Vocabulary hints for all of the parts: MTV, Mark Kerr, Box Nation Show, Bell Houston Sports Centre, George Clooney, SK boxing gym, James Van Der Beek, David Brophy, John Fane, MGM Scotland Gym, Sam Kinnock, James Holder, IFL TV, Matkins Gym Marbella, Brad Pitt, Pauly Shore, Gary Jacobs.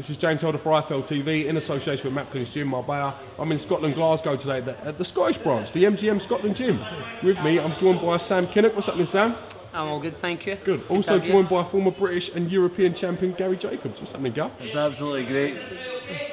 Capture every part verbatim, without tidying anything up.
This is James Holder for I F L T V in association with Matkins Gym Marbella. I'm in Scotland, Glasgow today at the, at the Scottish branch, the M G M Scotland Gym. With me, I'm joined by Sam Kinnock. What's happening, Sam? I'm all good, thank you. Good. Good also joined you. by former British and European champion Gary Jacobs. What's happening, Gav? It's absolutely great.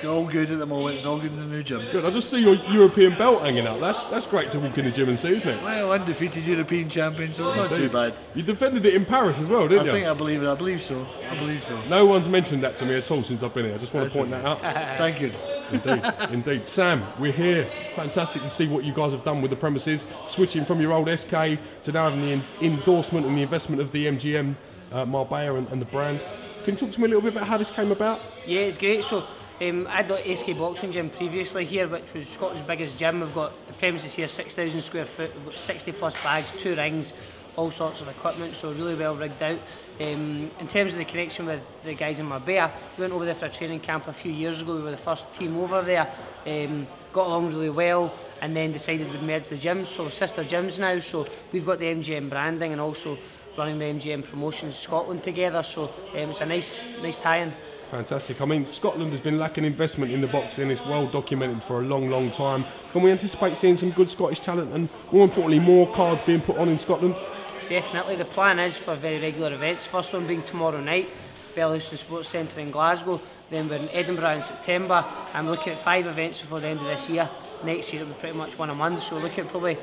All good at the moment. It's all good in the new gym. Good. I just see your European belt hanging out. That's that's great to walk in the gym and see, isn't it? Well, undefeated European champion, so it's not Indeed. too bad. You defended it in Paris as well, didn't I you? I think I believe it. I believe so. I believe so. No one's mentioned that to me at all since I've been here. I just want That's to point it. that out. Thank you. Indeed, indeed. Sam, we're here. Fantastic to see what you guys have done with the premises, switching from your old S K to now having the in endorsement and the investment of the M G M uh, Marbella and, and the brand. Can you talk to me a little bit about how this came about? Yeah, it's great. So um, I had the S K Boxing Gym previously here, which was Scotland's biggest gym. We've got the premises here, six thousand square foot. We've got sixty plus bags, two rings, all sorts of equipment, so really well rigged out. Um, in terms of the connection with the guys in Marbella, we went over there for a training camp a few years ago. We were the first team over there, um, got along really well, and then decided we'd merge the gyms, so we're sister gyms now, so we've got the M G M branding and also running the M G M Promotions Scotland together, so um, it's a nice, nice tie-in. Fantastic. I mean, Scotland has been lacking investment in the boxing. It's well documented for a long, long time. Can we anticipate seeing some good Scottish talent and, more importantly, more cards being put on in Scotland? Definitely. The plan is for very regular events. First one being tomorrow night, Bell Houston Sports Centre in Glasgow. Then we're in Edinburgh in September. I'm looking at five events before the end of this year. Next year it'll be pretty much one a month. So looking at probably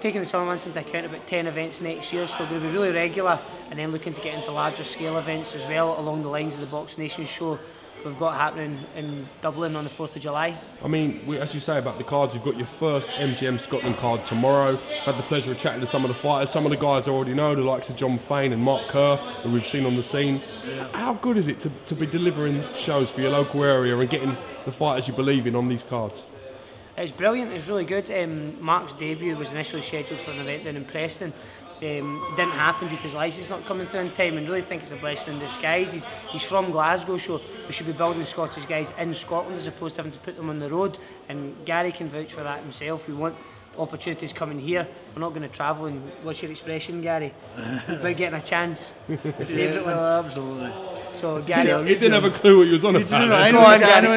taking the summer months into account, about ten events next year. So going to be really regular, and then looking to get into larger scale events as well along the lines of the Box Nation Show we've got happening in Dublin on the fourth of July. I mean, we, as you say about the cards, you've got your first M G M Scotland card tomorrow. I've had the pleasure of chatting to some of the fighters, some of the guys I already know, the likes of John Fane and Mark Kerr, who we've seen on the scene. Yeah. How good is it to, to be delivering shows for your local area and getting the fighters you believe in on these cards? It's brilliant, it's really good. Um, Mark's debut was initially scheduled for an event down in Preston. Um, it didn't happen due to his licence not coming through in time, and really think it's a blessing in disguise. He's, he's from Glasgow, so we should be building Scottish guys in Scotland as opposed to having to put them on the road, and Gary can vouch for that himself. We want opportunities coming here. We're not going to travel and, what's your expression, Gary? About getting a chance. The favourite one. No, absolutely. So Gary, you didn't have a clue what he was on about. I know, I know,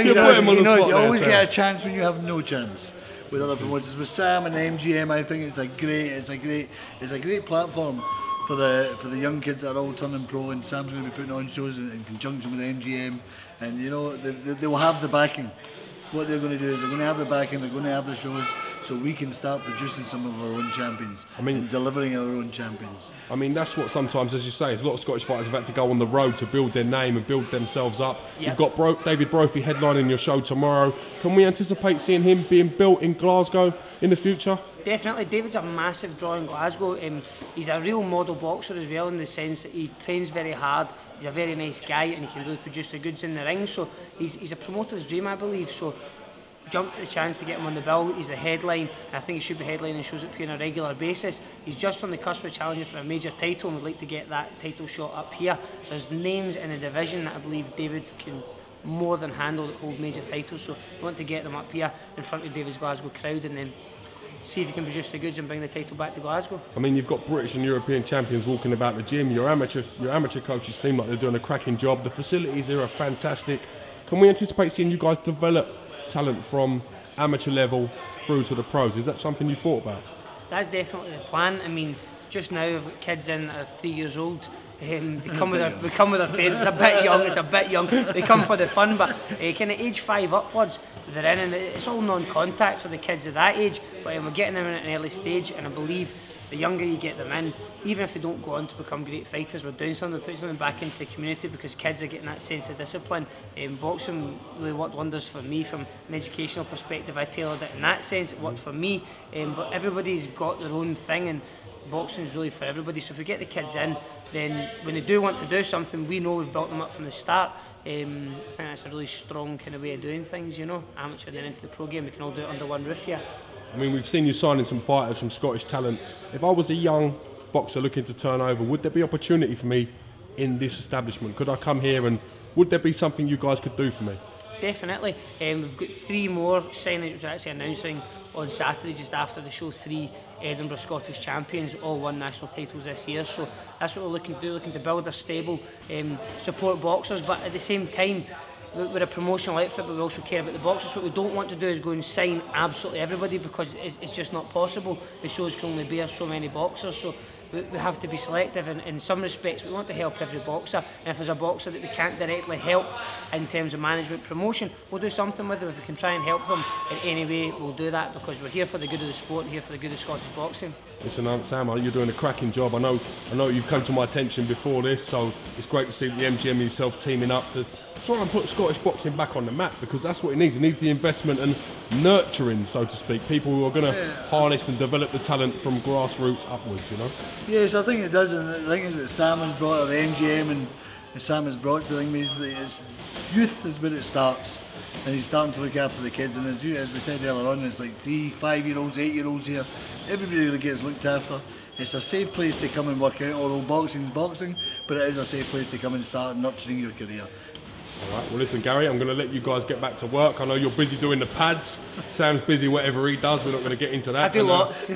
you always get a chance when you have no chance. With other promoters, with Sam and M G M, I think it's a great, it's a great, it's a great platform for the for the young kids that are all turning pro. And Sam's going to be putting on shows in, in conjunction with M G M, and you know they, they, they will have the backing. What they're going to do is they're going to have the backing, they're going to have the shows, so we can start producing some of our own champions. I mean, and delivering our own champions. I mean, that's what sometimes, as you say, a lot of Scottish fighters have had to go on the road to build their name and build themselves up. Yep. You've got Bro David Brophy headlining your show tomorrow. Can we anticipate seeing him being built in Glasgow in the future? Definitely. David's a massive draw in Glasgow. Um, he's a real model boxer as well, in the sense that he trains very hard, he's a very nice guy, and he can really produce the goods in the ring, so he's, he's a promoter's dream, I believe, so jumped at the chance to get him on the bill. He's the headline, and I think he should be headlining shows up here on a regular basis. He's just on the cusp of challenging for a major title, and would like to get that title shot up here. There's names in the division that I believe David can more than handle that hold major titles, so we want to get them up here in front of David's Glasgow crowd, and then see if you can produce the goods and bring the title back to Glasgow. I mean, you've got British and European champions walking about the gym. Your amateur, your amateur coaches seem like they're doing a cracking job. The facilities here are fantastic. Can we anticipate seeing you guys develop talent from amateur level through to the pros? Is that something you thought about? That's definitely the plan. I mean, just now I've got kids in that are three years old. Um, they, come with their, they come with their parents. It's a bit young, it's a bit young. They come for the fun, but uh, kind of age five upwards, they're in, and it's all non-contact for the kids of that age, but um, we're getting them in at an early stage, and I believe the younger you get them in, even if they don't go on to become great fighters, we're doing something that puts them back into the community, because kids are getting that sense of discipline. Um, boxing really worked wonders for me from an educational perspective. I tailored it in that sense, it worked for me, um, but everybody's got their own thing, and boxing is really for everybody. So if we get the kids in, then when they do want to do something, we know we've built them up from the start. Um, I think that's a really strong kind of way of doing things, you know, amateur and then into the pro game. We can all do it under one roof here. I mean, we've seen you signing some fighters, some Scottish talent. If I was a young boxer looking to turn over, would there be opportunity for me in this establishment? Could I come here, and would there be something you guys could do for me? Definitely. Um, we've got three more signings, which we're actually announcing on Saturday just after the show. Three Edinburgh Scottish champions, all won national titles this year, so that's what we're looking to do, looking to build a stable, um, support boxers, but at the same time with a promotional outfit, but we also care about the boxers. What we don't want to do is go and sign absolutely everybody, because it's, it's just not possible. The shows can only bear so many boxers, so we, we have to be selective in, in some respects. We want to help every boxer, and if there's a boxer that we can't directly help in terms of management promotion, we'll do something with them. If we can try and help them in any way, we'll do that, because we're here for the good of the sport and here for the good of Scottish boxing. Listen, Aunt Sam, you're doing a cracking job. I know, I know you've come to my attention before this, so it's great to see the M G M and yourself teaming up to try and put Scottish boxing back on the map, because that's what it needs. It needs the investment and nurturing, so to speak, people who are going to yeah. harness and develop the talent from grassroots upwards, you know? Yes, I think it does, and the thing is that Sam has brought, or the M G M and Sam has brought to the thing is that youth is where it starts, and he's starting to look after the kids, and as, you, as we said earlier on, it's like three, five-year-olds, eight-year-olds here, everybody really gets looked after. It's a safe place to come and work out, although boxing's boxing, but it is a safe place to come and start nurturing your career. All right, well listen Gary, I'm going to let you guys get back to work. I know you're busy doing the pads, Sam's busy whatever he does, we're not going to get into that. I do and, uh, lots.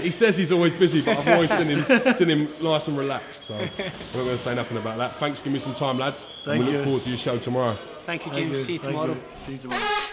He says he's always busy, but I've always seen him, seen him nice and relaxed, so we're not going to say nothing about that. Thanks for giving me some time, lads. Thank and we you. look forward to your show tomorrow. Thank you, James. Thank you. See you tomorrow. You. See you tomorrow.